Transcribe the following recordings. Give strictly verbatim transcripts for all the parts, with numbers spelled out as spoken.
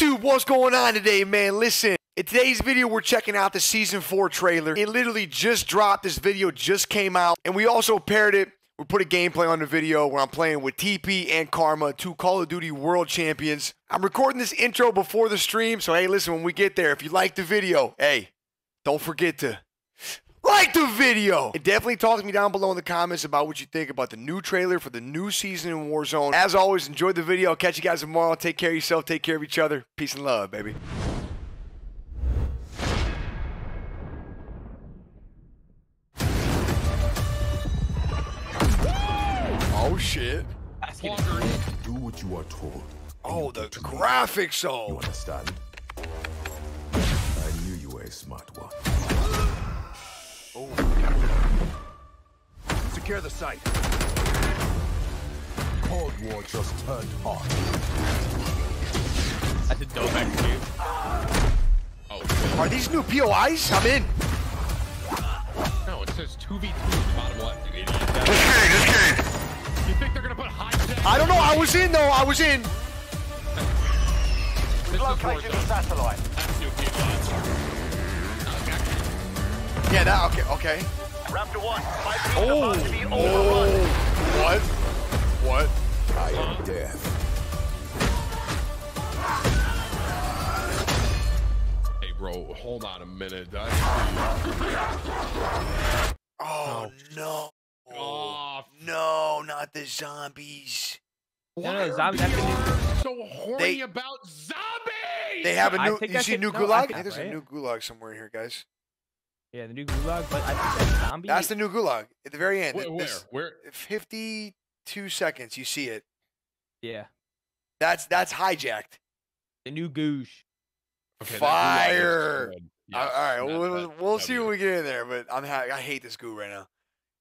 YouTube, what's going on today, man? Listen, in today's video, we're checking out the Season four trailer. It literally just dropped. This video just came out, and we also paired it. We put a gameplay on the video where I'm playing with T P and Karma, two Call of Duty world champions. I'm recording this intro before the stream, so hey, listen, when we get there, if you like the video, hey, don't forget to like the video. And definitely talk to me down below in the comments about what you think about the new trailer for the new season in Warzone. As always, enjoy the video. I'll catch you guys tomorrow. Take care of yourself. Take care of each other. Peace and love, baby. Oh shit. Do what you are told. Oh, the graphics on. You understand? I knew you were a smart one. Oh. Secure the site. Cold War just turned hot. I did go back to you. Oh. Are these new P O Is? I'm in. No, it says two v two at the bottom left, you idiot. Just kidding, just kidding. You think they're gonna put high? I don't know. I was in though. I was in. Location the satellite. That's new P O Is. Yeah, that. Okay, okay. Raptor one. Oh. Oh. What? What? I am death. Hey, bro. Hold on a minute. I oh no. Oh no, not the zombies. What no, no, zombies have been so horny they, about zombies! They have a new, you see a new no, gulag? I think there's right? a new gulag somewhere in here, guys. Yeah, the new gulag, but I think that's zombie. That's the new gulag at the very end. Where? Where? where? fifty-two seconds, you see it. Yeah. That's that's hijacked. The new goosh. Okay, fire! Yes, all right, we'll, that, we'll that see when we get in there, but I'm ha I hate this goo right now.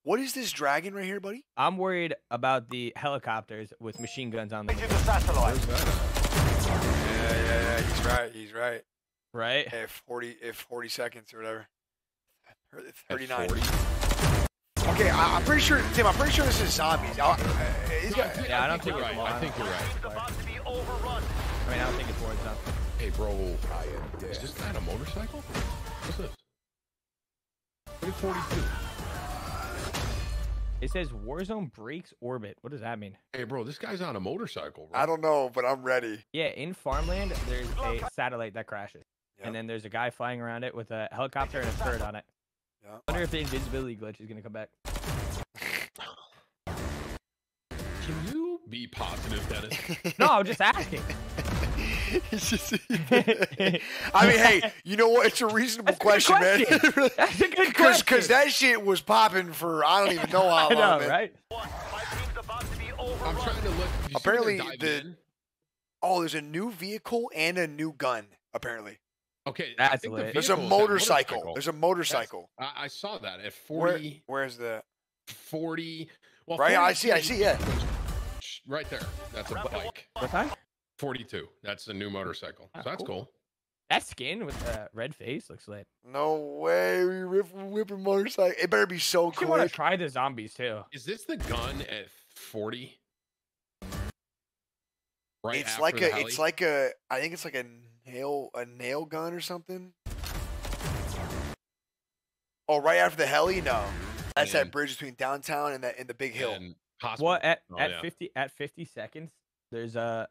What is this dragon right here, buddy? I'm worried about the helicopters with machine guns on them. The satellite. Yeah, yeah, yeah. He's right. He's right. Right? If hey, forty, if forty seconds or whatever. thirty-nine. Okay, I, I'm pretty sure, Tim. I'm pretty sure this is zombies. I, uh, he's got, yeah, I don't think you're right. I think you're right. I mean, I don't think it's worth nothing. Hey, bro, I am dead. Is this kind of motorcycle? What's this? Look at forty-two. It says Warzone breaks orbit. What does that mean? Hey, bro, this guy's on a motorcycle, bro. I don't know, but I'm ready. Yeah, in farmland, there's a satellite that crashes. Yep. And then there's a guy flying around it with a helicopter and a turret on it. Yep. I wonder if the invisibility glitch is going to come back. Can you be positive, Dennis? No, I'm just asking. It's just, I mean, hey, you know what? It's a reasonable question, question, man. That's a good Cause, question. Because that shit was popping for I don't even know how long. I know, right? I'm trying to look. Apparently, the in? oh, there's a new vehicle and a new gun. Apparently. Okay, that's I think the there's a motorcycle. motorcycle. There's a motorcycle. I, I saw that at forty. Where, where's the forty? Well, right, forty, I see. I see. Yeah. Right there. That's a bike. What time? forty-two. That's the new motorcycle. Oh, so that's cool. cool. That skin with the uh, red face looks lit. No way. We rip, whipping motorcycle. It better be so cool. I want to try the zombies too. Is this the gun at forty? Right. It's after like the a. Alley? It's like a. I think it's like a nail. A nail gun or something. Oh, right after the heli. No, that's and, that bridge between downtown and that in the big hill. Well, at oh, at yeah. fifty at fifty seconds, there's a.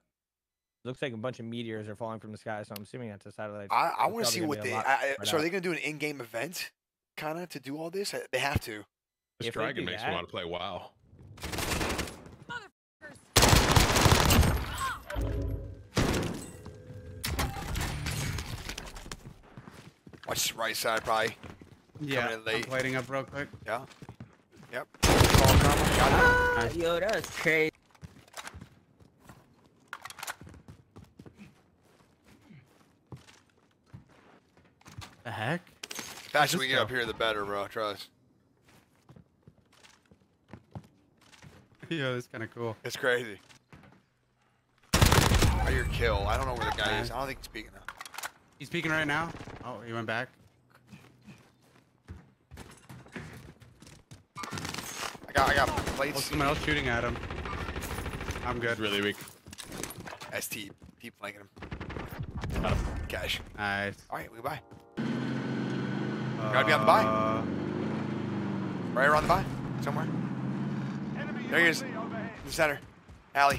Looks like a bunch of meteors are falling from the sky, so I'm assuming that's a satellite. I, I want to see what they. I, I, so are they going to do an in-game event, kind of, to do all this? They have to. This if dragon makes that. me want to play WoW. Watch this right side, probably. Yeah. In late. I'm lighting up real quick. Yeah. Yep. Ah, yo, that was crazy. The heck? The faster we get go? up here, the better, bro. Trust. Yo, that's kind of cool. It's crazy. Oh, your kill. I don't know where the guy is. I don't think he's peeking now. He's peeking right now. Oh, he went back. I got, I got plates. Well, someone else shooting at him. I'm good. He's really weak. That's Teep. Teep flanking him. Oh, gosh. Nice. All right, we buy. Uh, Gotta be on the buy. Right around the buy, somewhere. There he is. In the center. Alley.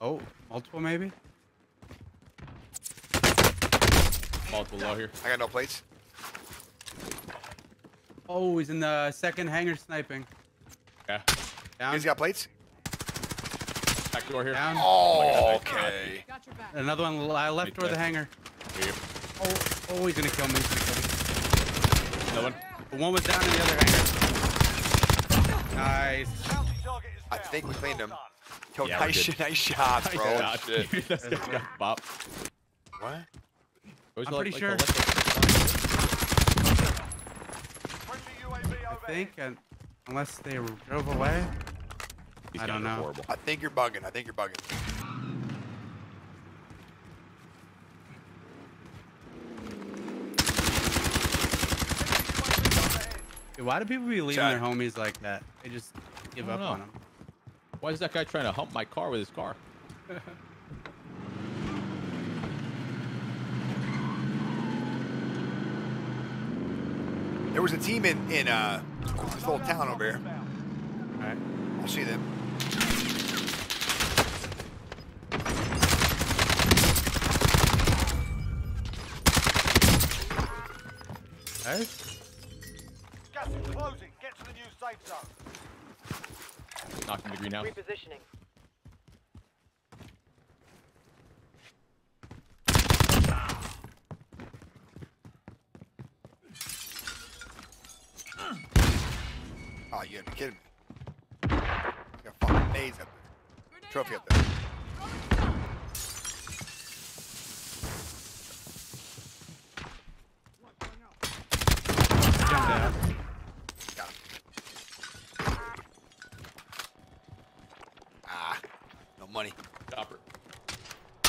Oh, multiple maybe? Multiple low here. I got no plates. Oh, he's in the second hangar sniping. Yeah. Down. He's got plates. Back door here. Down. Oh, okay. Got your back. Another one left toward the hangar. Here. Oh, oh, he's gonna kill me. He's gonna kill me. Another one. The one was down in the other hangar. Nice. I think we cleaned him. Yo, yeah, nice, nice shot, bro. Nice shot. That's good. Got bop. What? I'm pretty like, sure. I think, uh, unless they drove away. These I don't know. Horrible. I think you're bugging. I think you're bugging. Dude, why do people be leaving Shot. their homies like that? They just give up know. on them. Why is that guy trying to hump my car with his car? There was a team in in uh, this little town over here. All right, I'll see them. Hey. Gas is closing. Get to the new safe zone. Knocking the greenhouse. Repositioning. Oh, you gotta be kidding me. You got fucking nades up there. Trophy up there. Jump down. Got him. Ah, no money. Copper. I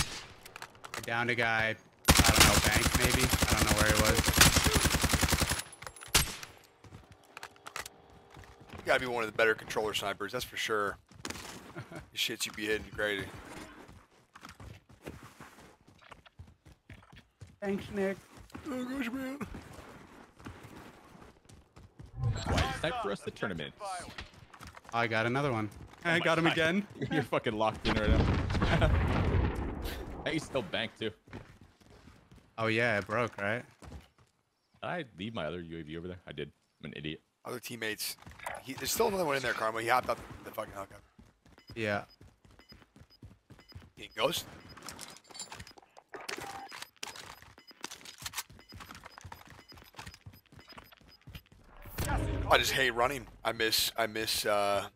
downed a guy. I don't know, bank maybe? I don't know where he was. Gotta be one of the better controller snipers, that's for sure. The shit you be hitting crazy. Thanks, Nick. Oh gosh, man. Why you snipe for us the tournament? I got another one. I oh got him God. again. You're fucking locked in right now. Hey, you still banked too. Oh yeah, it broke, right? Did I leave my other U A V over there? I did. I'm an idiot. Other teammates. He, there's still another one in there, Karma. He hopped up the fucking hookup. Yeah. He ghost. I just hate running. I miss. I miss. Uh,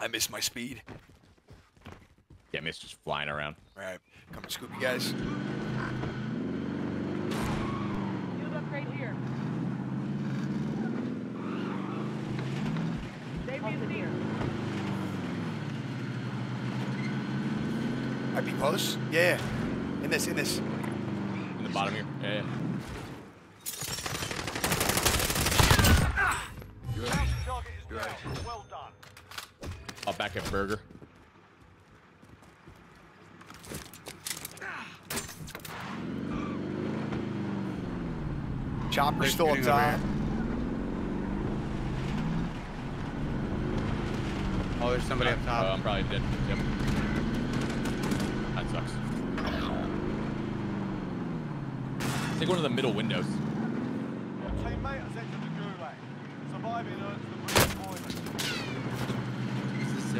I miss my speed. Yeah, I miss just flying around. All right, come and scoop you guys. Field upgrade here. I'd be close. Yeah. In this, in this. In the bottom here. Yeah. Ah. Good. Good. Well done. I'll back at Burger. Chopper's still on top. Oh, there's somebody up top. Oh, I'm probably dead. Yep. That sucks. Take one of the middle windows. Your teammate has entered the gulag. Surviving earns the redeployment. This is it.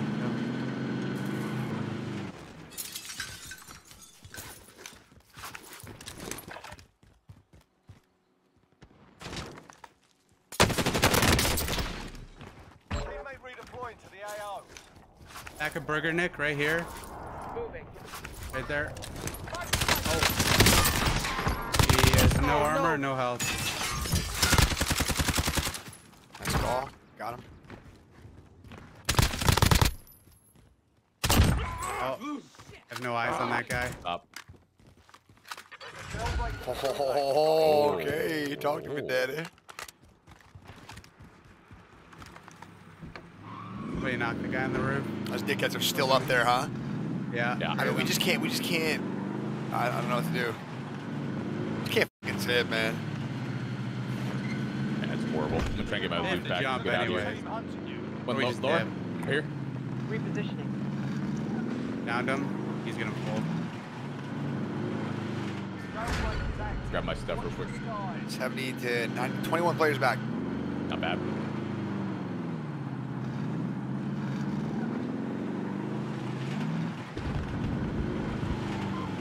Teammate redeployed to the A O. Back a Burger, Nick, right here. Moving. Right there. Oh. He has no oh, armor, no, no health. Nice ball. Got him. Oh. I have no eyes oh. on that guy. Up. Oh, okay, talk to me, daddy. Somebody knocked the guy on the roof. Those dickheads are still up there, huh? Yeah. Yeah. I mean, we just can't. We just can't. I, I don't know what to do. You can't fucking say it, man. That's yeah, horrible. I'm trying to get my loot back. Jump get anyway. Out of here. One we just door. Here. Repositioning. Downed him. He's gonna fold. Grab my stuff real quick. seventy to ninety, twenty-one players back. Not bad.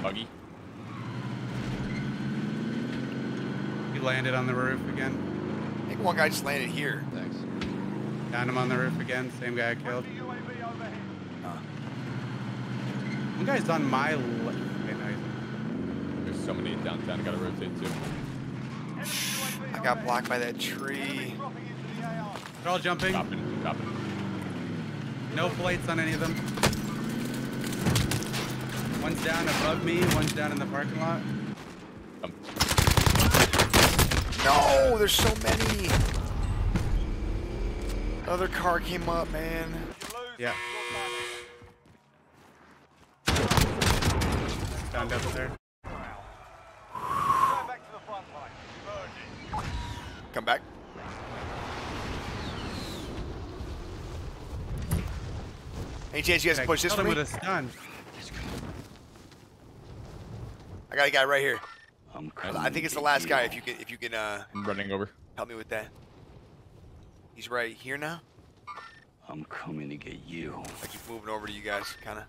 Buggy. He landed on the roof again. I think one guy just landed here. Thanks. Down him on the roof again. Same guy I killed. Huh. One guy's on my left. So many downtown, I gotta rotate too. I got blocked by that tree. They're all jumping. Stopping, stopping. No plates on any of them. One's down above me, one's down in the parking lot. Um. No, there's so many. Other car came up, man. Yeah. Down up there. Come back. Any chance you guys can push this for me? I got a guy right here. I'm I think it's the last guy. If you can, if you can, uh, I'm running over. Help me with that. He's right here now. I'm coming to get you. I keep moving over to you guys, kind of.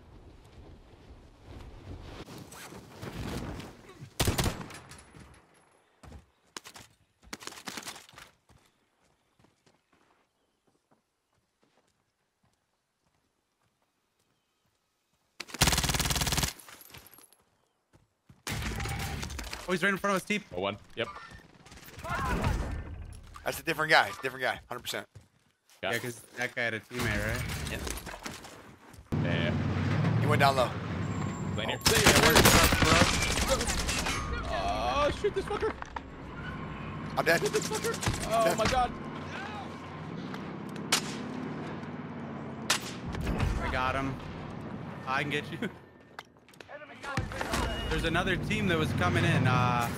Oh, he's right in front of us, Teep. Oh, one. Yep. That's a different guy. Different guy. one hundred percent. Yeah, because that guy had a teammate, right? Yeah. Yeah. He went down low. He's laying oh. Here. There you go. Oh, shoot this fucker. I'm dead. Shoot this fucker. Oh, dead. My God. I got him. I can get you. There's another team that was coming in. Uh,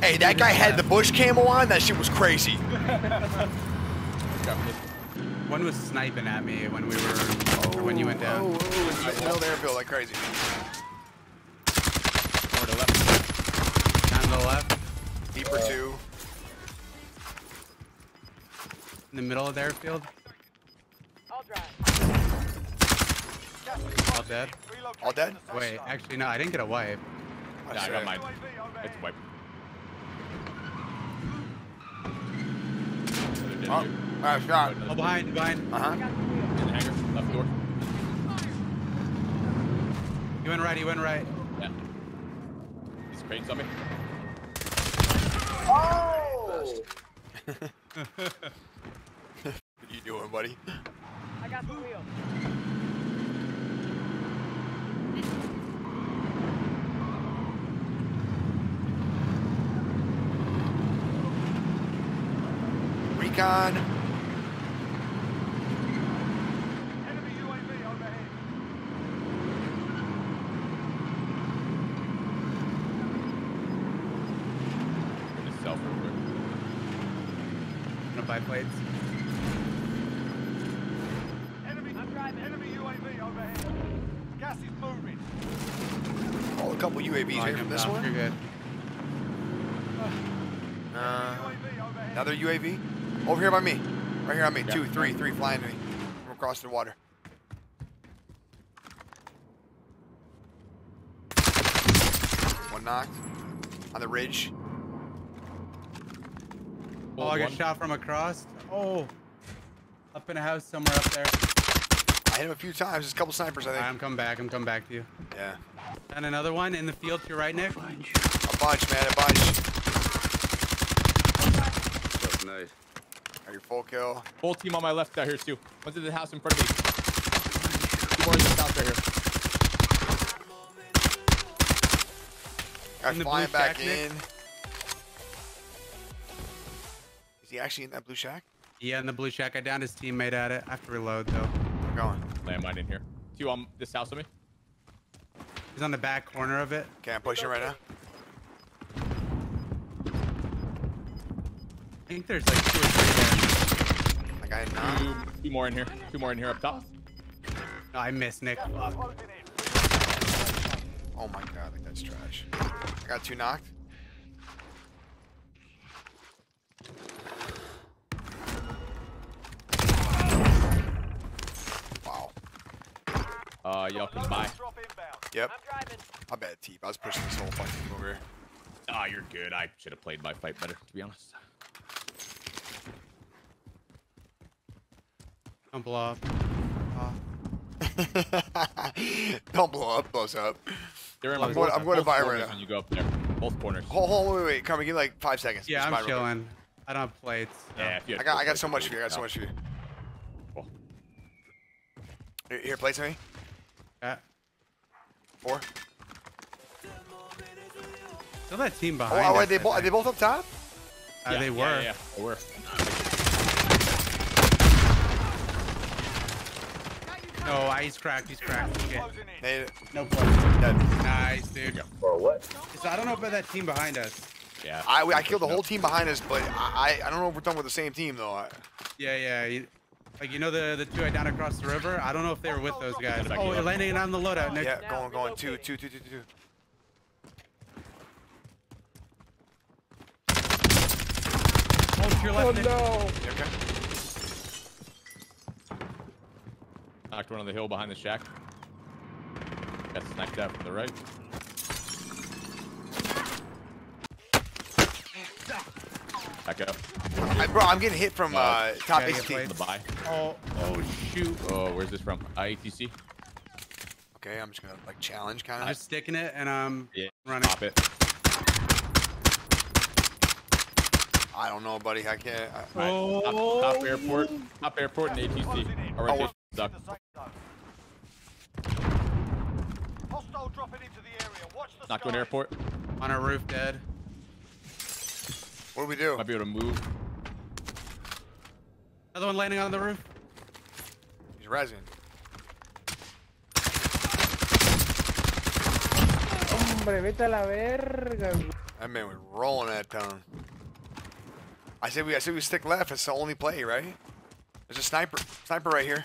hey, that guy had the bush camo on. That shit was crazy. One was sniping at me when we were, oh, when you went down. Oh, oh, I held airfield like crazy. More to the left. Down to the left. Deeper uh, two. In the middle of the airfield. I'll drive. All dead. All dead? Wait, actually, no, I didn't get a wipe. Nah, I got mine. It's wiped. Oh, all right, shot. Oh, behind, behind. Uh-huh. In the hangar, left door. He went right, he went right. Yeah. He's crates on me. Oh! What are you doing, buddy? I got the wheel. Recon. Enemy U A V overhead. Just self real quick. I'm gonna buy plates. Enemy, I'm driving. Enemy U A V overhead. Gas is moving. Oh, a couple U A Vs oh, here from this one. You're good. Uh, another U A V? Over here by me. Right here on me. Yeah. Two, three, three flying to me. From across the water. One knocked. On the ridge. Oh, I got shot from across. Oh. Up in a house somewhere up there. I hit him a few times. There's a couple snipers, I think. I'm coming back. I'm coming back to you. Yeah. And another one in the field to your right, Nick. A bunch, a bunch man. A bunch. Nice. Are you full kill? Full team on my left out here too. Went to the house in front of me. Two more in this house right here. Guys flying back shack, in. Nick. Is he actually in that blue shack? Yeah, in the blue shack. I downed his teammate at it. I have to reload though. I'm going. Landmine in here. Do you on this house with me? He's on the back corner of it. Okay, I'm pushing right now. I think there's like two or three there. Like I had nine. Two, two more in here. Two more in here up top. Oh, I missed Nick. Fuck. Oh my god, like that's trash. I got two knocked. Wow. Uh, y'all can buy. Yep. I bet Teep. I was pushing this whole fucking team over here. Ah, oh, you're good. I should have played my fight better, to be honest. Don't blow up. Uh. Don't blow up. Blows up. They're in I'm, going, I'm going to buy right now. You go up there. Both corners. Hold, hold, wait, wait. Karma, give me like five seconds. Yeah, just I'm chilling. I don't have plates. So. Yeah, I got, I got so much for you. I got so much for you. Cool. Here, here plates for me. Yeah. Four. Still that team behind. Oh, us, are they both? Are they both up top? Uh, yeah, they were. Yeah, yeah, they were. No, oh, he's cracked, he's cracked. Shit. They, no play. Dead. Nice, dude. Bro, what? So I don't know about that team behind us. Yeah. I, I killed the whole team behind us, but I, I don't know if we're done with the same team, though. Yeah, yeah. Like, you know the, the two I down across the river? I don't know if they were with those guys. Oh, we're landing on the loadout. Nick. Yeah, going, going. Two, two, two, two, two. Oh, to your left, Nick. Oh, no. Okay. Knocked one on the hill behind the shack. Got sniped out from the right. Back up. I, bro, I'm getting hit from uh, top A T C. Oh, oh shoot. Oh, where's this from? I A T C. Okay, I'm just gonna like challenge kind of. I'm just sticking it and I'm yeah, running. Pop it. I don't know, buddy. I can't. I, oh. Right, top, top airport. Top airport and A T C. All right. Oh. Duck. Knocked one airport. On our roof, dead. What do we do? Might be able to move. Another one landing on the roof. He's resin. Hombre, vete a la verga. That man was rolling that town. I said we, I said we stick left. It's the only play, right? There's a sniper, sniper right here.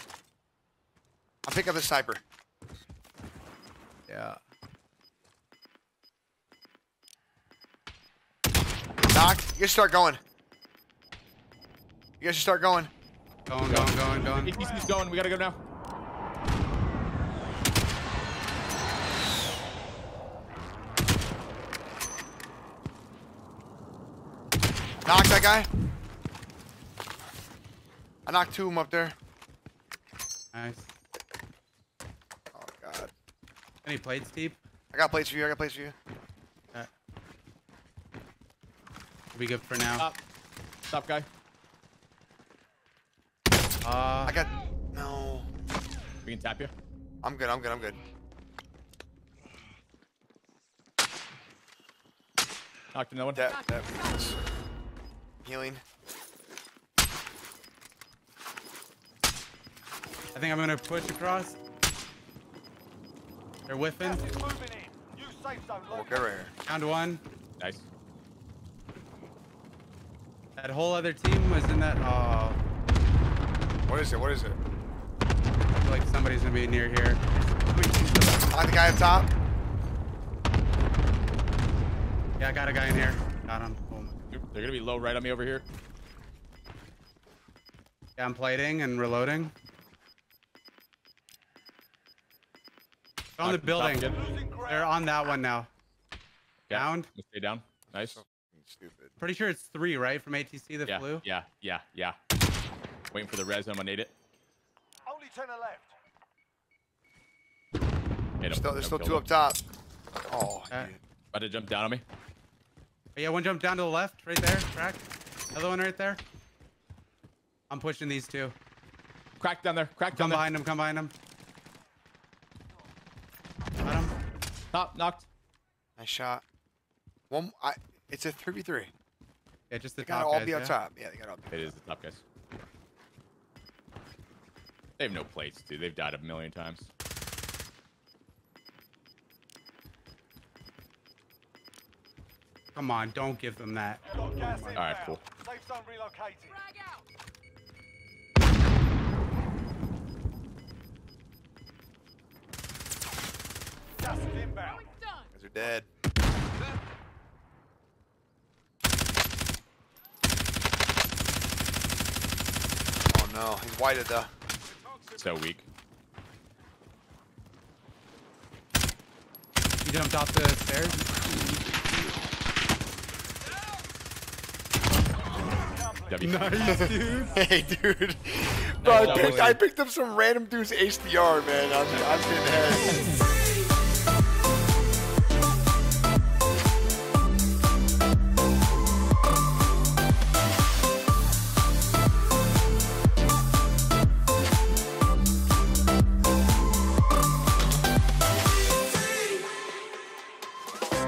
I'll pick up the sniper. Yeah. Knocked. You guys start going. You guys should start going. Going, going, going, going. He's, he's going. We gotta go now. Knocked that guy. I knocked two of them up there. Nice. Any plates, Steve? I got plates for you. I got plates for you. Alright. We'll be good for now. Stop, Stop guy. Uh, I got. No. We can tap you. I'm good. I'm good. I'm good. Knocked another one. Tap, tap. Healing. I think I'm gonna push across. They're whiffing. Okay, right here. Round one. Nice. That whole other team was in that. Oh. What is it? What is it? I feel like somebody's gonna be near here. Got the guy up top. Yeah, I got a guy in here. Got him. Oh my. They're gonna be low right on me over here. Yeah, I'm plating and reloading. On the building. They're on that one now. Yeah. Down. Stay down. Nice. Stupid. Pretty sure it's three, right? From A T C that yeah, flew? Yeah, yeah, yeah. Waiting for the res. I'm going to need it. Only ten left. There's still, there's still two up top. Oh, right. About to jump down on me. Oh, yeah, one jumped down to the left. Right there. Crack. Another one right there. I'm pushing these two. Crack down there. Crack down there. Come behind them. Come behind them. Knocked, knocked. Nice shot. One, I, it's a three v three. Yeah, just the they top gotta all guys, be on yeah? top. Yeah, they gotta all be on top. It is the top guys. They have no plates, dude. They've died a million times. Come on, don't give them that. All right, cool. Safe zone relocated. Frag out. Gas is inbound. Guys are dead. Oh no, he's white at the. So weak. You jumped off the stairs. W nice, dude. Hey, dude. Bro, no, I, picked, I picked up some random dude's H D R, man. I'm, I'm getting head.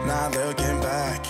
Now they're getting back.